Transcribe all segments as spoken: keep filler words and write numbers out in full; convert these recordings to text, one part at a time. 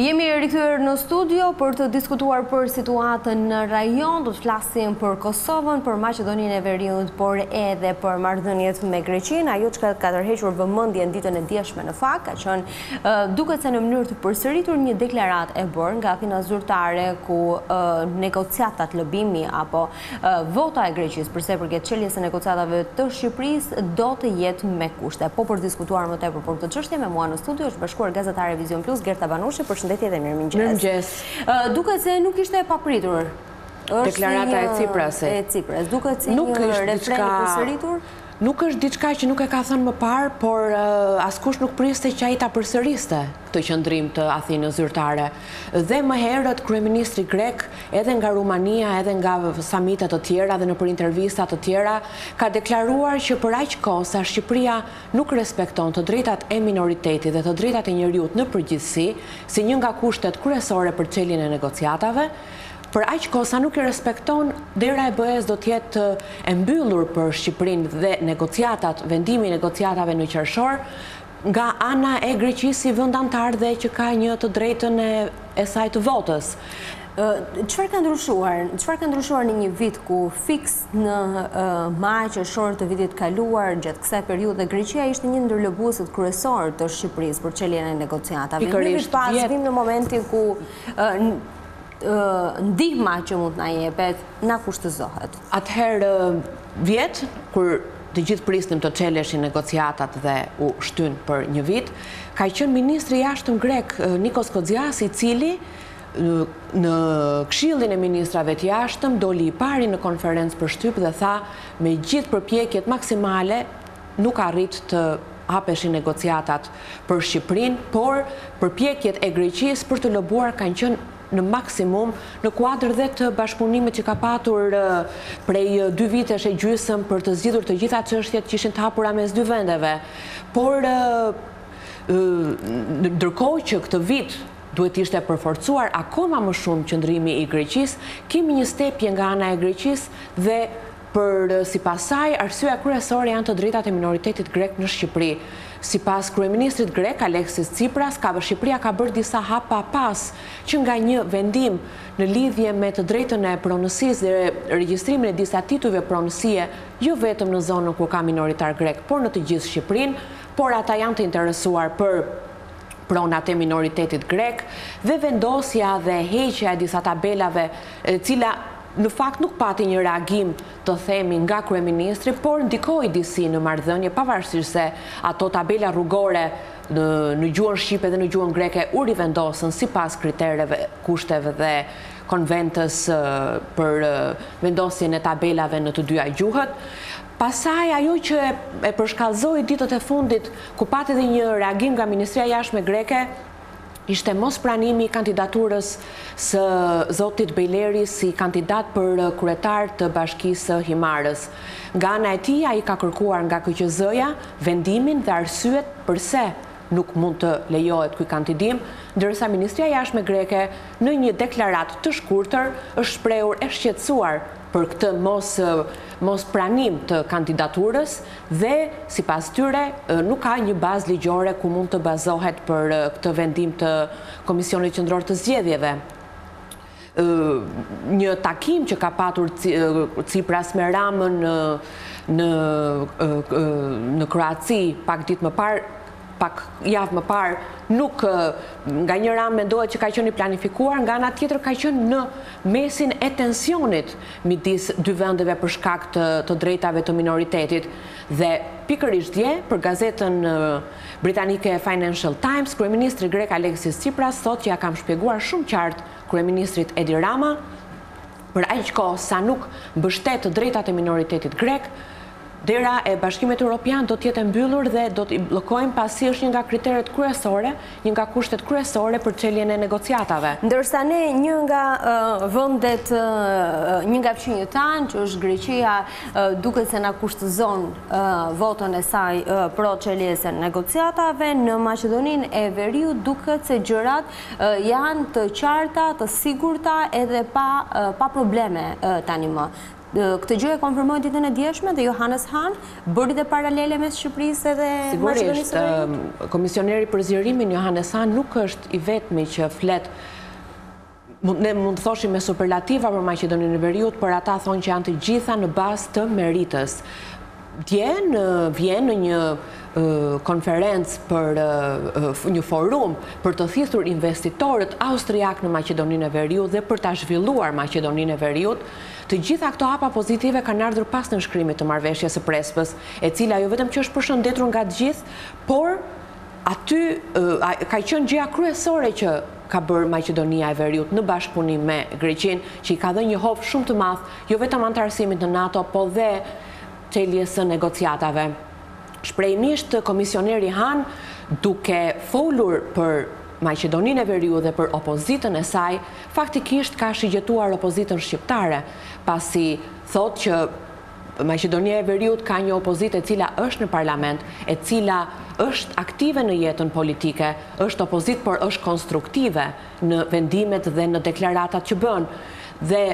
Jemi rikthyer në studio për të diskutuar për situatën në rajon, do të flasim për Kosovën, për Maqedoninë e Veriut, por edhe për marrëdhëniet me Greqinë, ajo që ka tërhequr vëmendjen ditën e djeshme në fakt, ka qenë duket se në mënyrë të përsëritur një deklaratë e bërë nga afina zyrtare ku negociatat lëbimi apo vota e Greqisë përse përket çeljes së negociatave të Shqipërisë do të jetë me kushte. Po për diskutuar më tepër për këtë çështje me mua në studio është bashkuar gazetare Vision Plus Gerta Banushi. Përshëndetje dhe mirëmëngjes. Mirëmëngjes. Uh, duket se nuk ishte e papritur deklarata e Tsipras. E Tsipras. Duket si nuk një refren i përsëritur. Nuk është diçka që nuk e ka thënë më parë, por uh, askush nuk priste që ai ta përsëriste këtë qëndrim të Athinës zyrtare. Dhe më herët kryeministri grek, edhe nga Rumania, edhe nga samite të tjera dhe në për intervista të tjera, ka deklaruar që për aq kohë sa Shqipëria nuk respekton të drejtat e minoritetit dhe të drejtat e njerëzit në përgjithësi, si një nga kushtet kryesore për çeljen e negociatave, për aq kohë sa nuk i respekton, dera e B E S do të jetë e mbyllur për Shqipërinë dhe negociatat, vendimi i negociatave në qershor nga ana e Greqisë si vend antar dhe që ka një të drejtën e, e saj të votës. Çfarë uh, ka ndryshuar? Çfarë ka ndryshuar në një vit ku fiks në uh, maj qershor të vitit kaluar, gjatë kësaj periudhe Greqia ishte një ndërlëbuesit kryesor të Shqipërisë për çeljen e negociatave. Pikërisht pas vim në momentin ku uh, ndihma që mund na jepet, na kushtëzohet. Atëherë vjet, kur të gjithë prisnim të çeleshin negociatat dhe u shtyn për një vit, ka qenë ministri i jashtëm grek Nikos Kozias, i cili në këshillin e ministrave të jashtëm doli i pari në konferencë për shtyp dhe tha me gjithë përpjekjet maksimale nuk arrit të hapeshin negociatat për Shqipërinë, por përpjekjet e Greqisë për të lobuar kanë qenë në maksimum në kuadër dhe të bashkëpunimit që ka patur prej dy vitesh e gjysëm për të zgjidhur të gjitha çështjet që ishin të hapura mes dy vendeve. Por ndërkohë që këtë vit duhet ishte përforcuar akoma më shumë qëndrimi i Greqisë, kemi një stepje nga ana e Greqisë dhe për sipas saj arsyeja kryesore janë të drejtat e minoritetit grek në Shqipëri. Sipas kryeministrit grek Alexis Tsipras, ka Shqipëria ka bërë disa hapa pas që nga një vendim në lidhje me të drejtën e pronësisë dhe regjistrimin e disa titujve pronësie, jo vetëm në zonën ku ka minoritar grek, por në të gjithë Shqipërinë, por ata janë të interesuar për pronat e minoritetit grek dhe vendosja dhe heqja e disa tabelave, e cila në fakt nuk pati një reagim të themi nga kryeministri, por ndikoi disi në marrëdhënie pavarësisht se ato tabela rrugore në, në gjuhën shqipe dhe në gjuhën greke u rivendosën sipas kritereve, kushteve dhe konventës për vendosjen e tabelave në të dyja gjuhët. Pasaj ajo që e përshkallëzoi ditët e fundit, ku pati edhe një reagim nga Ministria e Jashtme greke, ishte mos pranimi i kandidaturës së zotit Bejleri si kandidat për kryetar të bashkisë Himarës. Nga ana e tij ai ka kërkuar nga K Q Z-ja vendimin dhe arsyet përse nuk mund të lejohet ky kandidim, ndërsa Ministria e Jashtme greke në një deklaratë të shkurtër është shprehur e shqetësuar për këtë mos mos pranim të kandidaturës dhe sipas tyre nuk ka një bazë ligjore ku mund të bazohet për këtë vendim të Komisionit Qendror të Zgjedhjeve. Një takim që ka patur Tsipras me Ramën në në në Kroaci pak ditë më parë, pak javë më parë, nuk nga një ram mendohet që ka qenë i planifikuar, nga ana tjetër ka qenë në mesin e tensionit midis dy vendeve për shkak të, të drejtave të minoritetit. Dhe pikërisht dje, për gazetën britanike Financial Times, kryeministri grek Alexis Tsipras thotë që ja kam shpjeguar shumë qartë kryeministrit Edi Rama për aq kohë sa nuk mbështet të drejtat e minoritetit grek, dera e Bashkimit Evropian do të jetë mbyllur dhe do t'i bllokojmë pasi është një nga kriteret kryesore, një nga kushtet kryesore për çeljen e negociatave. Ndërsa ne një nga uh, vendet, uh, një nga fqinjet tan, që është Greqia, uh, duket se na kushtëzon uh, votën e saj uh, pro çeljes së negociatave, në Maqedoninë e Veriut duket se gjërat uh, janë të qarta, të sigurta edhe pa uh, pa probleme uh, tani më. Këtë gjë e konfirmoi ditën e djeshme dhe Johannes Han bëri dhe paralele mes Shqipërisë dhe Maqedonisë së Veriut. Komisioneri për zgjerimin Johannes Han nuk është i vetmi që flet, ne mund të thoshim me superlativa për Maqedoninë e Veriut, por ata thonë që janë të gjitha në bazë të meritës. Dje në Vjenë në një konferencë për një forum për të thithur investitorët austriak në Maqedoninë e Veriut dhe për ta zhvilluar Maqedoninë e Veriut. Të gjitha këto hapa pozitive kanë ardhur pas nënshkrimit të marrëveshjes së Prespës, e cila jo vetëm që është përshëndetur nga të gjithë, por aty ka qenë gjëja kryesore që ka bërë Maqedonia e Veriut në bashkëpunim me Greqinë, që i ka dhënë një hop shumë të madh, jo vetëm antarësimit në NATO, po dhe çeljes së negociatave. Shprehimisht komisioneri Han, duke folur për Maqedoninë e Veriut dhe për opozitën e saj, faktikisht ka shigjetuar opozitën shqiptare, pasi thotë që Maqedonia e Veriut ka një opozitë e cila është në parlament, e cila është aktive në jetën politike, është opozitë por është konstruktive në vendimet dhe në deklaratat që bën. Dhe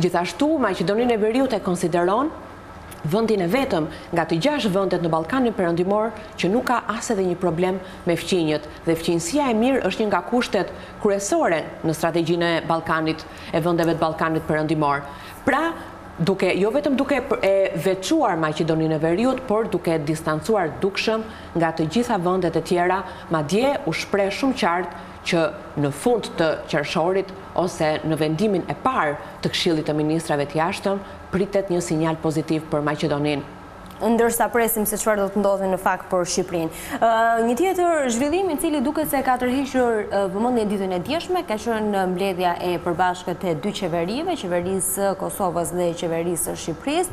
gjithashtu Maqedoninë e Veriut e konsideron vendin e vetëm nga të gjashtë vendet në Ballkanin Perëndimor që nuk ka as edhe një problem me fqinjët, dhe fqinjësia e mirë është një nga kushtet kryesore në strategjinë e Ballkanit, e vendeve të Ballkanit Perëndimor. Pra, duke jo vetëm duke e veçuar Maqedoninë e Veriut, por duke distancuar dukshëm nga të gjitha vendet e tjera, madje u shpreh shumë qartë që në fund të qershorit ose në vendimin e parë të Këshillit të Ministrave të Jashtëm pritet një sinjal pozitiv për Maqedoninë. Ndërsa presim se çfarë do të ndodhi në fakt për Shqipërinë. Një tjetër zhvillim i cili duket se ka tërhequr vëmendjen ditën e djeshme ka qenë mbledhja e përbashkët e dy qeverive, qeverisë Kosovës dhe qeverisë Shqipërisë.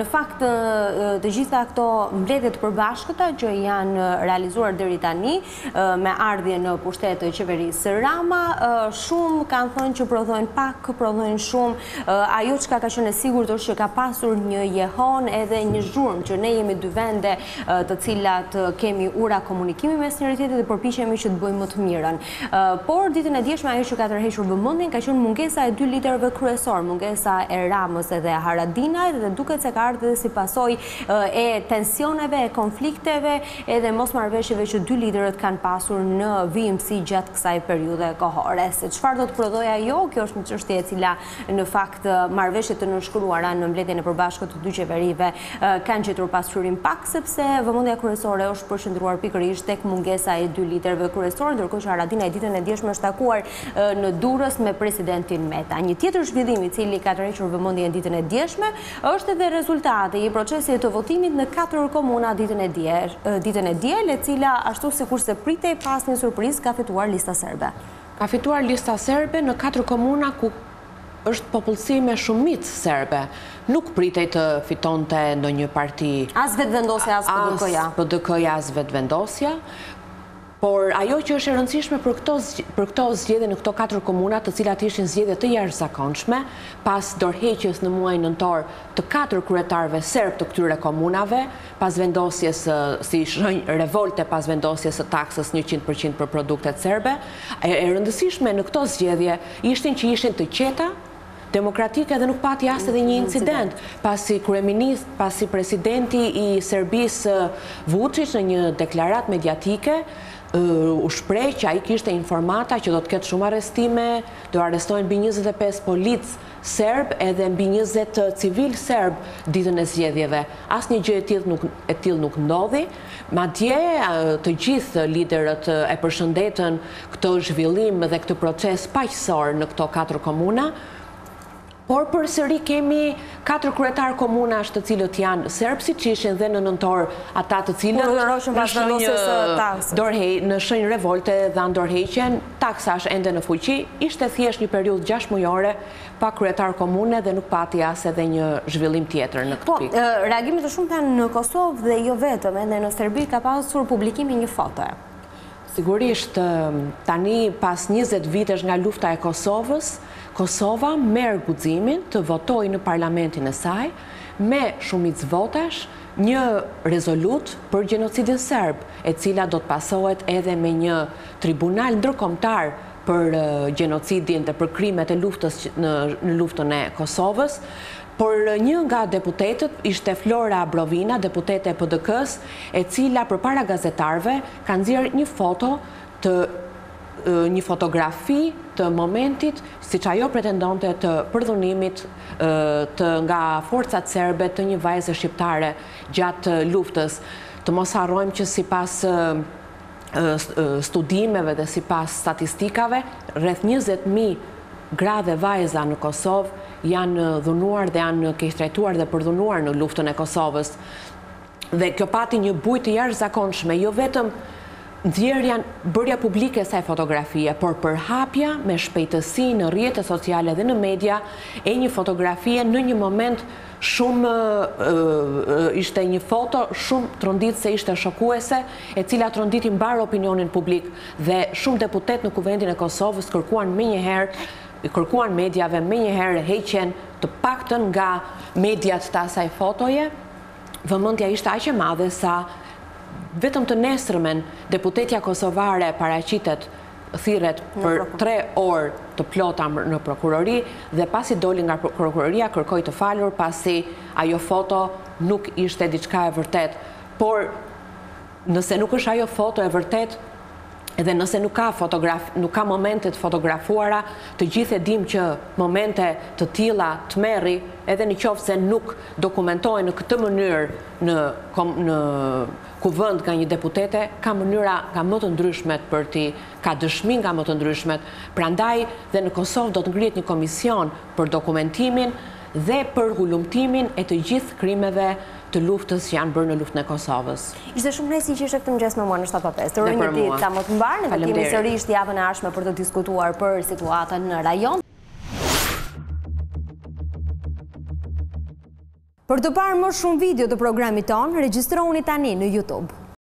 Në fakt të gjitha këto mbledhje të përbashkëta që janë realizuar deri tani me ardhjen në pushtet të qeverisë Rama, shumë kanë thënë që prodhojnë pak, prodhojnë shumë. Ajo çka ka qenë e sigurt është që ka pasur një jehon edhe një zhurmë që ne jemi dy vende të cilat kemi ura komunikimi mes njëri tjetrit dhe përpiqemi që të bëjmë më të mirën. Por ditën e djeshme ajo që ka tërhequr vëmendjen ka qenë mungesa e dy liderëve kryesor, mungesa e Ramës edhe Haradinajt, dhe duket se ka ardhur si pasojë e tensioneve, e konflikteve edhe mosmarrëveshjeve që dy liderët kanë pasur në V M C gjatë kësaj periudhe kohore. Se çfarë do të prodhojë ajo? Kjo është një çështje e cila në fakt marrëveshjet e nënshkruara në mbledhjen e përbashkët të dy qeverive kanë gjetur pasqyrim pak, sepse vëmendja kryesore është përqendruar pikërisht tek mungesa e dy liderëve kryesorë, ndërkohë që Haradinaj ditën e djeshme është takuar në Durrës me presidentin Meta. Një tjetër zhvillim i cili ka tërhequr vëmendjen ditën e djeshme është edhe rezultati i procesit të votimit në katër komuna ditën e diel, ditën e diel, e cila ashtu sikurse pritej pas një surprizë ka fituar lista serbe. Ka fituar lista serbe në katër komuna ku është popullsi me shumicë serbe. Nuk pritej të fitonte ndonjë parti. As vetvendosja, as P D K-ja. As P D K-ja, as vetvendosja. Por ajo që është e rëndësishme për këto, për këto zgjedhje në këto katër komuna, të cilat ishin zgjedhje të jashtëzakonshme, pas dorëheqjes në muajin nëntor të katër kryetarëve serb të këtyre komunave, pas vendosjes si shenjë revolte pas vendosjes së taksës njëqind përqind për produktet serbe, e rëndësishme në këto zgjedhje ishin që ishin të qeta, demokratike dhe nuk pati as edhe një incident, pasi kryeminist, pasi presidenti i Serbisë Vučić në një deklaratë mediatike u shpreh që ai kishte informata që do të ketë shumë arrestime, do arrestojnë mbi njëzet e pesë policë serb edhe mbi njëzet civil serb ditën e zgjedhjeve. Asnjë gjë e tillë nuk e tillë nuk ndodhi. Madje të gjithë liderët e përshëndetën këtë zhvillim dhe këtë proces paqësor në këto katër komuna. Por përsëri kemi katër kryetar komunash të cilët janë serb, siç ishin dhe në nëntor ata të cilët në shenjë revolte dhanë dorëheqjen, taksash ende në fuqi, ishte thjesht një periudhë gjashtë mujore pa kryetar komune dhe nuk pati as edhe një zhvillim tjetër në këtë pikë. Po, reagimet e shumta në Kosovë dhe jo vetëm, edhe në Serbi ka pasur publikimin një foto. Sigurisht, tani pas njëzet vitesh nga lufta e Kosovës, Kosova merr guximin të votojë në parlamentin e saj me shumicë votash një rezolut për gjenocidin serb, e cila do të pasohet edhe me një tribunal ndërkombëtar për gjenocidin dhe për krimet e luftës në, në luftën e Kosovës. Por një nga deputetët ishte Flora Brovina, deputete e P D K-s, e cila përpara gazetarëve ka nxjerrë një foto të një fotografi të momentit, siç ajo pretendonte të përdhunimit të nga forcat serbe të një vajze shqiptare gjatë luftës. Të mos harrojmë që sipas studimeve dhe sipas statistikave, rreth njëzet mijë gra dhe vajza në Kosovë janë dhunuar dhe janë keqtrajtuar dhe përdhunuar në luftën e Kosovës. Dhe kjo pati një bujt të jashtëzakonshme, jo vetëm ndjerja, bërja publike saj fotografie, por përhapja me shpejtësi në rrjetet sociale dhe në media e një fotografie në një moment shumë uh, ishte një foto shumë trondit se ishte shokuese, e cila tronditi mbar opinionin publik dhe shumë deputet në kuvendin e Kosovës kërkuan menjëherë kërkuan mediave me njëherë heqen të paktën nga mediat të asaj fotoje, vëmendja ishte aq e madhe sa vetëm të nesërmen deputetja kosovare paraqitet thirret për tre orë të plota në prokurori dhe pasi doli nga prokuroria kërkoi të falur pasi ajo foto nuk ishte diçka e vërtet. Por nëse nuk është ajo foto e vërtet, edhe nëse nuk ka fotograf, nuk ka momente të fotografuara, të gjithë e dim që momente të tilla tmerri, edhe nëse nuk dokumentohen në këtë mënyrë në në kuvend nga një deputete, ka mënyra nga më të ndryshmet për ti, ka dëshmi nga më të ndryshmet. Prandaj dhe në Kosovë do të ngrihet një komision për dokumentimin dhe për hulumtimin e të gjithë krimeve të luftës që janë bërë në luftën e Kosovës. Ishte shumë kënaqësi që ishte këtë mëngjes me mua në shtatë pa pesë. Të urojmë një ditë sa më të mbar, ne kemi sërish javën e ardhshme për të diskutuar për situatën në rajon. Për të parë më shumë video të programit ton, regjistrohuni tani në YouTube.